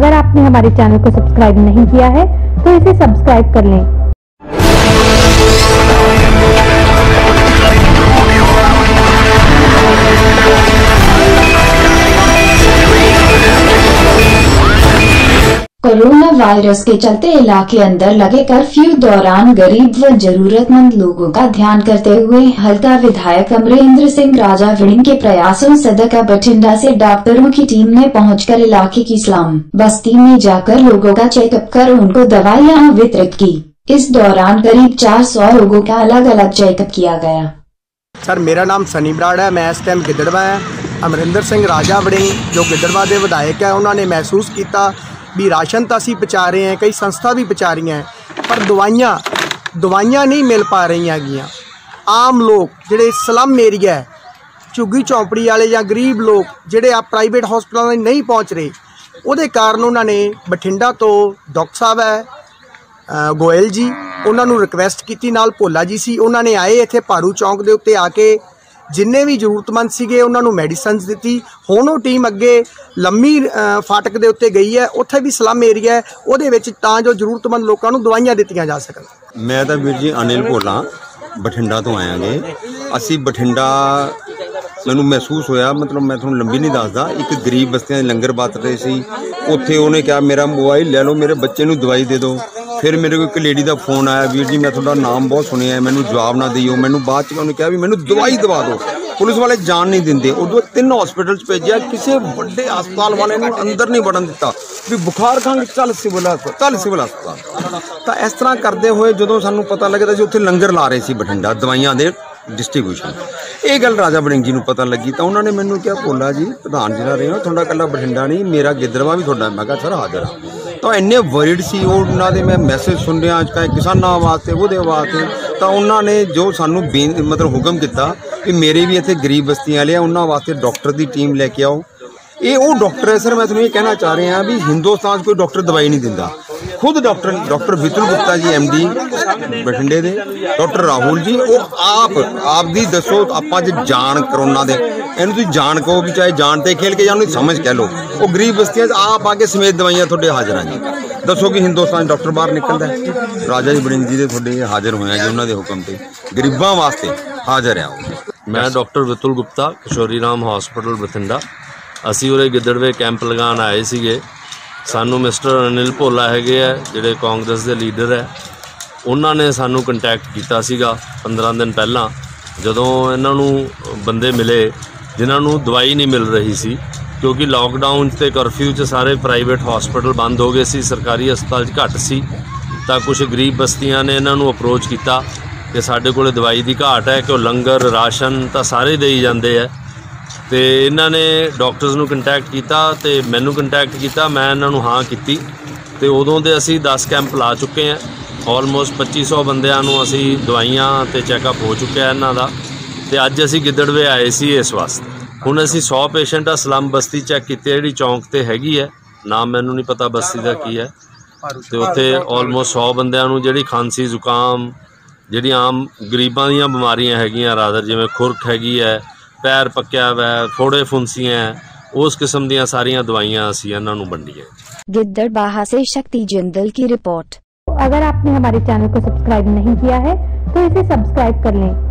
अगर आपने हमारे चैनल को सब्सक्राइब नहीं किया है तो इसे सब्सक्राइब कर लें। कोरोना वायरस के चलते इलाके अंदर लगे कर्फ्यू दौरान गरीब व जरूरतमंद लोगों का ध्यान करते हुए हल्का विधायक अमरिंदर सिंह राजा भड़िंग के प्रयासों सदर का बठिंडा से डॉक्टरों की टीम ने पहुंचकर इलाके की स्लम बस्ती में जाकर लोगों का चेकअप कर उनको दवाइयां वितरित की। इस दौरान करीब 400 लोगों का अलग अलग चेकअप किया गया। सर, मेरा नाम सनी बराड़ है, मैं इस टाइम गिदरवा है। अमरिंदर सिंह राजा भड़िंग जो गिदरवा के विधायक है, उन्होंने महसूस किया भी राशन तो असी पहुँचा रहे हैं, कई संस्था भी पहुँचा रही हैं, पर दवाइयाँ नहीं मिल पा रही हैं। आम लोग जिहड़े स्लम एरिया है, झुग्गी चौंपड़ी वाले या गरीब लोग जिहड़े आप प्राइवेट हॉस्पिटलों नहीं पहुँच रहे, उहदे कारण उन्होंने बठिंडा तो डॉक्टर साहब है गोयल जी, उन्होंने रिक्वेस्ट की, नाल पोला जी सी, उन्होंने आए इत्थे पारू चौंक दे उत्ते आके जिन्ने भी जरूरतमंद सीगे उन्हां नूं मेडिसनस दित्ती। हुण वो टीम अगे लम्मी फाटक दे उत्ते गई है, उत्थे भी स्लम एरिया है, उहदे विच तां जो जरूरतमंद लोकां नूं दवाइयां दित्तियां जा सकन। मैं तां वीर जी अनिल पोला बठिंडा तो आया जी। असीं बठिंडा मैनूं महसूस होया, मतलब मैं तुहानूं लंबी नहीं दसदा, एक गरीब बस्तियां लंगर बात रहे सी, उत्थे उहने कहा मेरा मोबाइल ले लो, मेरे बच्चे नूं दवाई दे दो। फिर मेरे को एक लेडी का फोन आया, वीर जी मैं थोड़ा नाम बहुत सुने है, मैं जवाब ना दियो, मैं बाद उन्हें कहा भी मैं दवाई दवा दो, पुलिस वाले जान नहीं देंगे। उदों 3 हॉस्पिटल भेजा, किसी बड़े हस्पताल वाले ने अंदर नहीं बढ़न दिता भी बुखार खांग चल सिविल हस्पताल। तो इस तरह करते हुए जो सूँ पता लगता जी उ लंगर ला रहे थे बठिंडा दवाइया के डिस्ट्रीब्यूशन, ये गल राजा भड़िंग जी को पता लगी तो उन्होंने मैंने क्या पोला जी प्रधान जिला रहे हो, थोड़ा कला बठिंडा नहीं मेरा गिदरवा भी थोड़ा, मैं सर हाजिर हाँ। तो इन्ने वरीड सी उन्होंने, मैं मैसेज सुन रहा अज किसानों वास्ते वो वास्ते, तो उन्होंने जो सानू मतलब हुक्म किया कि मेरे भी इतने गरीब बस्तियाँ वाले उन्होंने वास्ते डॉक्टर की टीम लेके आओ। ये वो डॉक्टर है सर, मैं तुम्हें ये कहना चाह रहा भी हिंदुस्तान कोई डॉक्टर दवाई नहीं दिंदा। खुद डॉक्टर विरतुल गुप्ता जी MD बठिंडे दे, डॉक्टर राहुल जी वो आप दी दसो आप जान करोना दे इन्हू तुम जान कहो कि चाहे जान ते खेल के जान समझ कह लो, वो गरीब बस्तियां आप आके समेत दवाइयां थोड़े हाजिर हैं जी। दसो कि हिंदुस्तान डॉक्टर बाहर निकलता है? राजा जी भड़िंग जी दे थोड़े हाजिर होए जी, उन्होंने हुक्म से गरीबों वास्ते हाजिर है। मैं डॉक्टर विरतुल गुप्ता किशोरी राम हॉस्पिटल बठिंडा, असी उरे गिदड़वे कैंप लगा आए थे। सानू मिस्टर अनिल पोला है जोड़े कांग्रेस के लीडर है, उन्होंने सानू कंटैक्ट किया 15 दिन पहला, जदों इन्हों बंदे मिले जिन्होंने दवाई नहीं मिल रही सी, क्योंकि लॉकडाउन ते करफ्यू च सारे प्राइवेट हॉस्पिटल बंद हो गए सी, सरकारी हस्पताल घट सी। तो कुछ गरीब बस्तियां ने इन्हों अप्रोच किया कि साढ़े कोले दवाई की घाट है, कि लंगर राशन तो सारे देई जाते हैं, तो इन्होंने डॉक्टर्स नू कंटैक्ट किया, तो मैनू कंटैक्ट किया, मैं इन्होंने हाँ की। तो उदों दे असी 10 कैंप ला चुके हैं, ऑलमोस्ट 2500 बंदियां नू असी दवाइयां तो चैकअप हो चुका है इन्हों का। तो अज असी गिदड़वे आए सी इस वास्ते। हुण असी 100 पेशेंट आ स्लम बस्ती चैक कीते, जिहड़ी चौंक ते हैगी है, नाम मैनू नहीं पता बस्ती का की है, तो उत्थे ऑलमोस्ट 100 बंदियां नू जिहड़ी खांसी जुकाम जिहड़ी आम गरीबां दीयां बीमारियां हैगीयां, रादर जिवें खुरक हैगी है, पैर पक्या हुआ, फोड़े फुंसियां, उस किस्म दी सारियां दवाइयां असीं इन्हां नूं वंडिए। गिद्दड़बाहा से शक्ति जिंदल की रिपोर्ट। अगर आपने हमारे चैनल को सब्सक्राइब नहीं किया है तो इसे सब्सक्राइब कर लें।